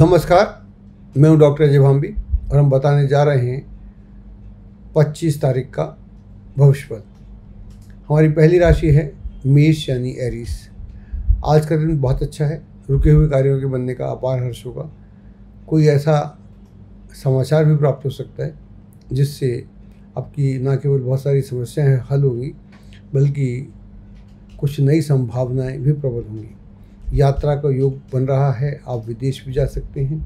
नमस्कार, मैं हूं डॉक्टर अजय भाम्बी और हम बताने जा रहे हैं 25 तारीख का भविष्यफल। हमारी पहली राशि है मेष यानी एरीस। आज का दिन बहुत अच्छा है, रुके हुए कार्यों के बनने का अपार हर्ष होगा। कोई ऐसा समाचार भी प्राप्त हो सकता है जिससे आपकी ना केवल बहुत सारी समस्याएं हल होंगी बल्कि कुछ नई संभावनाएं भी प्रबल होंगी। यात्रा का योग बन रहा है, आप विदेश भी जा सकते हैं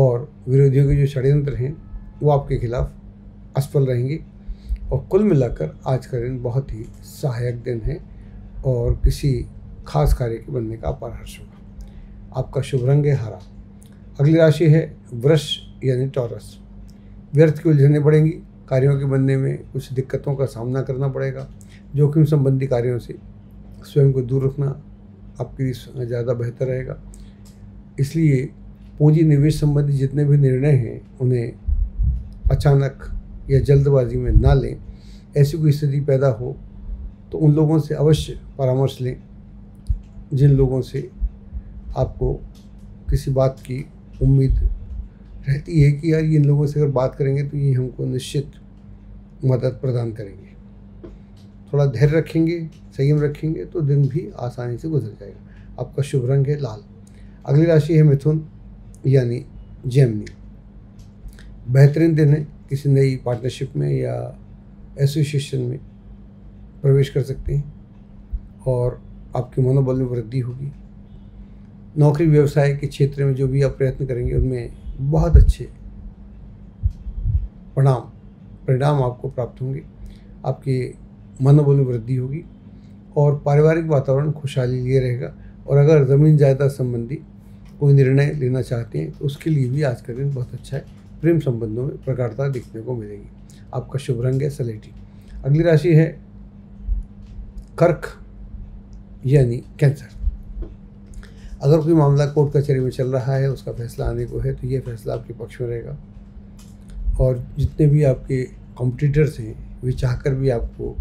और विरोधियों के जो षड्यंत्र हैं वो आपके खिलाफ असफल रहेंगे। और कुल मिलाकर आज का दिन बहुत ही सहायक दिन है और किसी खास कार्य के बनने का अपार हर्ष होगा। आपका शुभ रंग है हरा। अगली राशि है वृष यानी टॉरस। व्यर्थ की उलझनें बढ़ेंगी, कार्यों के बनने में कुछ दिक्कतों का सामना करना पड़ेगा। जोखिम संबंधी कार्यों से स्वयं को दूर रखना आपके लिए ज़्यादा बेहतर रहेगा, इसलिए पूंजी निवेश संबंधी जितने भी निर्णय हैं उन्हें अचानक या जल्दबाजी में ना लें। ऐसी कोई स्थिति पैदा हो तो उन लोगों से अवश्य परामर्श लें जिन लोगों से आपको किसी बात की उम्मीद रहती है कि यार इन लोगों से अगर बात करेंगे तो ये हमको निश्चित मदद प्रदान करेंगे। थोड़ा धैर्य रखेंगे, संयम रखेंगे तो दिन भी आसानी से गुजर जाएगा। आपका शुभ रंग है लाल। अगली राशि है मिथुन यानी जेमिनी। बेहतरीन दिन है, किसी नई पार्टनरशिप में या एसोसिएशन में प्रवेश कर सकते हैं और आपके मनोबल में वृद्धि होगी। नौकरी व्यवसाय के क्षेत्र में जो भी आप प्रयत्न करेंगे उनमें बहुत अच्छे परिणाम आपको प्राप्त होंगे। आपके मनोबल में वृद्धि होगी और पारिवारिक वातावरण खुशहाली लिए रहेगा। और अगर ज़मीन जायदाद संबंधी कोई निर्णय लेना चाहते हैं तो उसके लिए भी आज का दिन बहुत अच्छा है। प्रेम संबंधों में प्रगाढ़ता देखने को मिलेगी। आपका शुभ रंग है सलेटी। अगली राशि है कर्क यानी कैंसर। अगर कोई मामला कोर्ट कचहरी में चल रहा है, उसका फैसला आने को है, तो ये फैसला आपके पक्ष में रहेगा। और जितने भी आपके कॉम्पिटिटर्स हैं वे चाह कर भी आपको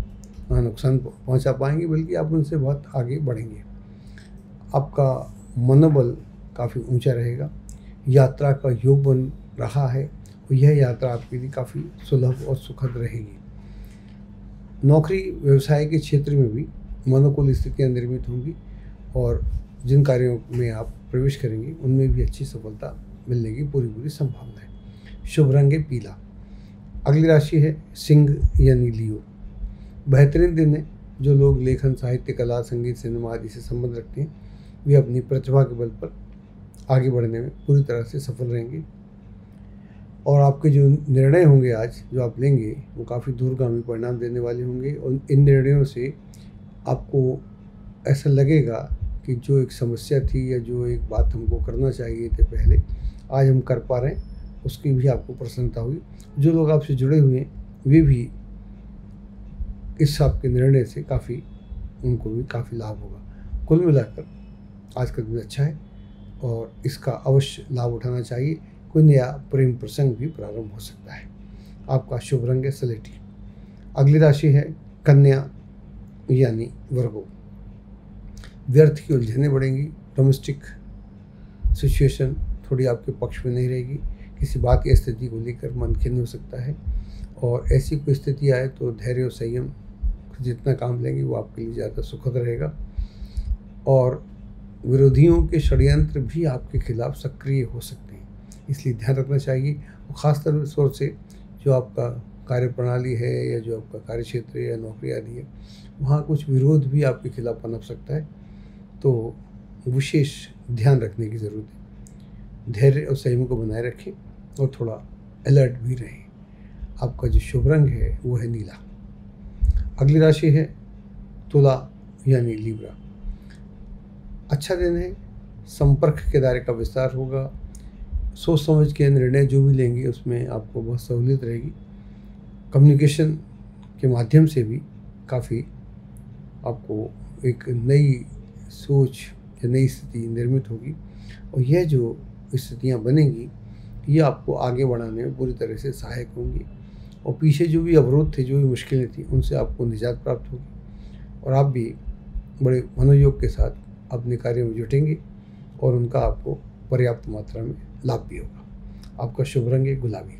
नुकसान पहुंचा पाएंगे, बल्कि आप उनसे बहुत आगे बढ़ेंगे। आपका मनोबल काफ़ी ऊंचा रहेगा। यात्रा का योग बन रहा है और यह यात्रा आपके लिए काफ़ी सुलभ और सुखद रहेगी। नौकरी व्यवसाय के क्षेत्र में भी मनोकूल स्थितियां निर्मित होंगी और जिन कार्यों में आप प्रवेश करेंगे उनमें भी अच्छी सफलता मिलने की पूरी संभावना है। शुभ रंग है पीला। अगली राशि है सिंह यानी लियो। बेहतरीन दिन है। जो लोग लेखन, साहित्य, कला, संगीत, सिनेमा आदि से संबंध रखते हैं वे अपनी प्रतिभा के बल पर आगे बढ़ने में पूरी तरह से सफल रहेंगे। और आपके जो निर्णय होंगे आज जो आप लेंगे वो काफ़ी दूरगामी परिणाम देने वाले होंगे। और इन निर्णयों से आपको ऐसा लगेगा कि जो एक समस्या थी या जो एक बात हमको करना चाहिए थे पहले, आज हम कर पा रहे हैं, उसकी भी आपको प्रसन्नता होगी। जो लोग आपसे जुड़े हुए हैं वे भी इस आपके निर्णय से उनको भी काफ़ी लाभ होगा। कुल मिलाकर आज का दिन अच्छा है और इसका अवश्य लाभ उठाना चाहिए। कोई नया प्रेम प्रसंग भी प्रारंभ हो सकता है। आपका शुभ रंग है सलेटी। अगली राशि है कन्या यानी वर्गो। व्यर्थ की उलझनें बढ़ेंगी। डोमेस्टिक सिचुएशन थोड़ी आपके पक्ष में नहीं रहेगी। किसी बात की स्थिति को लेकर मन खिन्न हो सकता है और ऐसी कोई स्थिति आए तो धैर्य और संयम जितना काम लेंगे वो आपके लिए ज़्यादा सुखद रहेगा। और विरोधियों के षड्यंत्र भी आपके खिलाफ सक्रिय हो सकते हैं, इसलिए ध्यान रखना चाहिए। और ख़ासतौर से जो आपका कार्यप्रणाली है या जो आपका कार्यक्षेत्र या नौकरी आदि है वहाँ कुछ विरोध भी आपके खिलाफ पनप सकता है, तो विशेष ध्यान रखने की ज़रूरत है। धैर्य और संयम को बनाए रखें और थोड़ा अलर्ट भी रहें। आपका जो शुभ रंग है वो है नीला। अगली राशि है तुला यानी लिब्रा। अच्छा दिन है। संपर्क के दायरे का विस्तार होगा। सोच समझ के निर्णय जो भी लेंगे उसमें आपको बहुत सहूलियत रहेगी। कम्युनिकेशन के माध्यम से भी काफ़ी आपको एक नई सोच या नई स्थिति निर्मित होगी और यह जो स्थितियां बनेंगी ये आपको आगे बढ़ाने में पूरी तरह से सहायक होंगी। और पीछे जो भी अवरोध थे, जो भी मुश्किलें थी, उनसे आपको निजात प्राप्त होगी और आप भी बड़े मनोयोग के साथ अपने कार्यों में जुटेंगे और उनका आपको पर्याप्त मात्रा में लाभ भी होगा। आपका शुभ रंग है गुलाबी।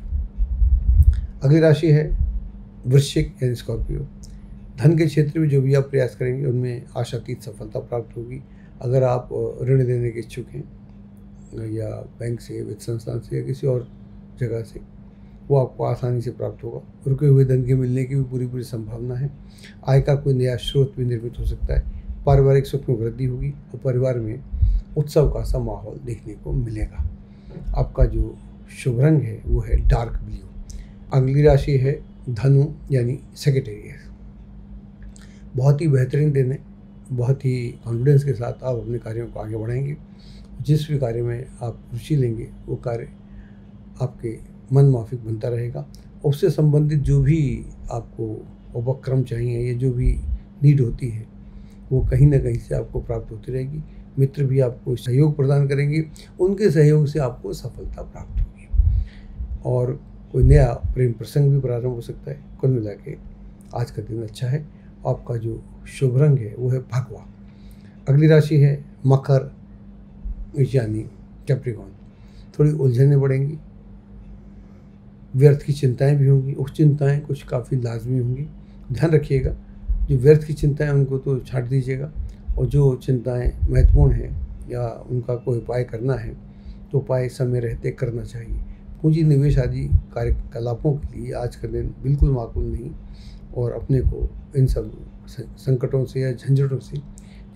अगली राशि है वृश्चिक या स्कॉर्पियो। धन के क्षेत्र में जो भी आप प्रयास करेंगे उनमें आशातीत सफलता प्राप्त होगी। अगर आप ऋण देने के इच्छुक हैं या बैंक से, वित्त संस्थान से या किसी और जगह से, वो आपको आसानी से प्राप्त होगा। रुके हुए धन के मिलने की भी पूरी संभावना है। आय का कोई नया स्रोत भी निर्मित हो सकता है। पारिवारिक सुख में वृद्धि होगी और परिवार में उत्सव का सा माहौल देखने को मिलेगा। आपका जो शुभ रंग है वो है डार्क ब्लू। अगली राशि है धनु यानी सेक्रेटेरियस। बहुत ही बेहतरीन दिन है। बहुत ही कॉन्फिडेंस के साथ आप अपने कार्यों को आगे बढ़ाएंगे। जिस भी कार्य में आप रुचि लेंगे वो कार्य आपके मन माफिक बनता रहेगा। उससे संबंधित जो भी आपको उपक्रम चाहिए या जो भी नीड होती है वो कहीं ना कहीं से आपको प्राप्त होती रहेगी। मित्र भी आपको सहयोग प्रदान करेंगे, उनके सहयोग से आपको सफलता प्राप्त होगी और कोई नया प्रेम प्रसंग भी प्रारंभ हो सकता है। कुल मिला के आज का दिन अच्छा है। आपका जो शुभ रंग है वो है भगवा। अगली राशि है मकर यानी कैप्रिकॉन। थोड़ी उलझने बढ़ेंगी, व्यर्थ की चिंताएं भी होंगी। उस चिंताएं कुछ काफ़ी लाजमी होंगी, ध्यान रखिएगा। जो व्यर्थ की चिंताएं उनको तो छाट दीजिएगा और जो चिंताएं महत्वपूर्ण हैं या उनका कोई उपाय करना है तो उपाय समय रहते करना चाहिए। पूंजी निवेश आदि कार्यकलापों के लिए आज का दिन बिल्कुल माकूल नहीं, और अपने को इन सब संकटों से या झंझटों से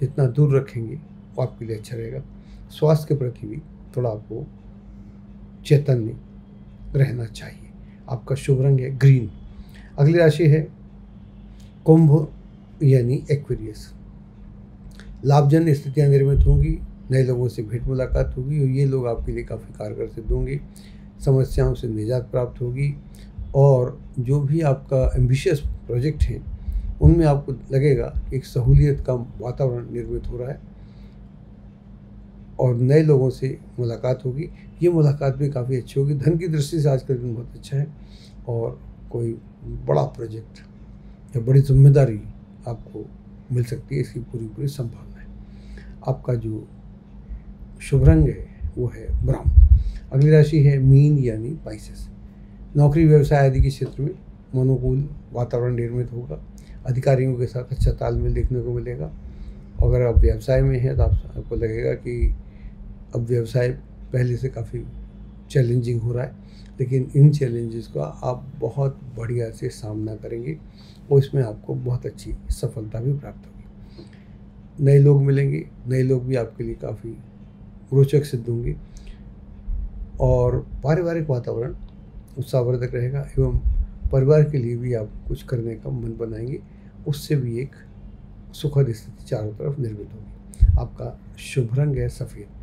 जितना दूर रखेंगे वो आपके लिए अच्छा रहेगा। स्वास्थ्य के प्रति भी थोड़ा आपको चैतन्य रहना चाहिए। आपका शुभ रंग है ग्रीन। अगली राशि है कुंभ यानी एक्वेरियस। लाभजन स्थितियां निर्मित होंगी, नए लोगों से भेंट मुलाकात होगी और ये लोग आपके लिए काफ़ी कारगर सिद्ध होंगे। समस्याओं से निजात प्राप्त होगी और जो भी आपका एम्बिशियस प्रोजेक्ट हैं उनमें आपको लगेगा कि एक सहूलियत का वातावरण निर्मित हो रहा है और नए लोगों से मुलाकात होगी। ये मुलाकात भी काफ़ी अच्छी होगी। धन की दृष्टि से आज का दिन बहुत अच्छा है और कोई बड़ा प्रोजेक्ट या बड़ी जिम्मेदारी आपको मिल सकती है, इसकी पूरी संभावना है। आपका जो शुभ रंग है वो है ब्राउन। अगली राशि है मीन यानी पाइसेस। नौकरी व्यवसाय आदि के क्षेत्र में मनोकूल वातावरण निर्मित होगा। अधिकारियों के साथ अच्छा तालमेल देखने को मिलेगा। अगर आप व्यवसाय में हैं तो आपको लगेगा कि अब व्यवसाय पहले से काफ़ी चैलेंजिंग हो रहा है, लेकिन इन चैलेंजेस का आप बहुत बढ़िया से सामना करेंगे और इसमें आपको बहुत अच्छी सफलता भी प्राप्त होगी। नए लोग मिलेंगे, नए लोग भी आपके लिए काफ़ी रोचक सिद्ध होंगे और पारिवारिक वातावरण उत्साहवर्धक रहेगा एवं परिवार के लिए भी आप कुछ करने का मन बनाएंगे। उससे भी एक सुखद स्थिति चारों तरफ निर्मित होगी। आपका शुभ रंग है सफ़ेद।